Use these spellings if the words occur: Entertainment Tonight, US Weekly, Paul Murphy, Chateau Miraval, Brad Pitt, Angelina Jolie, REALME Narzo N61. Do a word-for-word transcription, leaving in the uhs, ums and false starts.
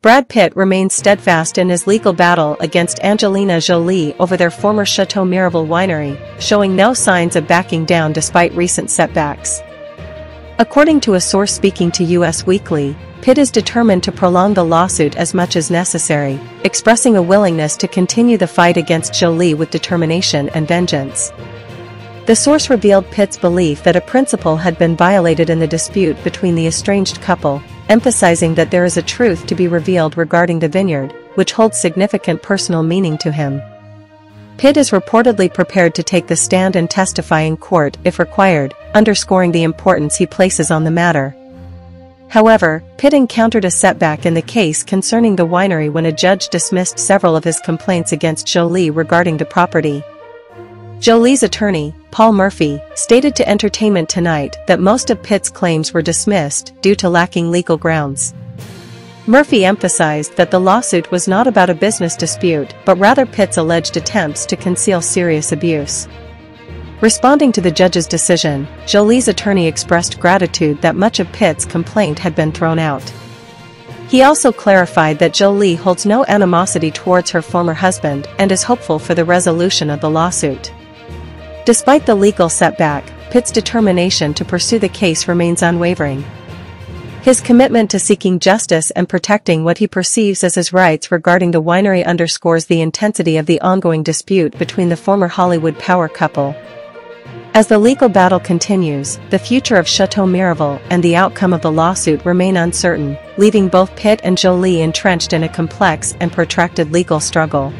Brad Pitt remains steadfast in his legal battle against Angelina Jolie over their former Chateau Miraval winery, showing no signs of backing down despite recent setbacks. According to a source speaking to U S Weekly, Pitt is determined to prolong the lawsuit as much as necessary, expressing a willingness to continue the fight against Jolie with determination and vengeance. The source revealed Pitt's belief that a principle had been violated in the dispute between the estranged couple, emphasizing that there is a truth to be revealed regarding the vineyard, which holds significant personal meaning to him. Pitt is reportedly prepared to take the stand and testify in court if required, underscoring the importance he places on the matter. However, Pitt encountered a setback in the case concerning the winery when a judge dismissed several of his complaints against Jolie regarding the property. Jolie's attorney, Paul Murphy, stated to Entertainment Tonight that most of Pitt's claims were dismissed due to lacking legal grounds. Murphy emphasized that the lawsuit was not about a business dispute but rather Pitt's alleged attempts to conceal serious abuse. Responding to the judge's decision, Jolie's attorney expressed gratitude that much of Pitt's complaint had been thrown out. He also clarified that Jolie holds no animosity towards her former husband and is hopeful for the resolution of the lawsuit. Despite the legal setback, Pitt's determination to pursue the case remains unwavering. His commitment to seeking justice and protecting what he perceives as his rights regarding the winery underscores the intensity of the ongoing dispute between the former Hollywood power couple. As the legal battle continues, the future of Chateau Miraval and the outcome of the lawsuit remain uncertain, leaving both Pitt and Jolie entrenched in a complex and protracted legal struggle.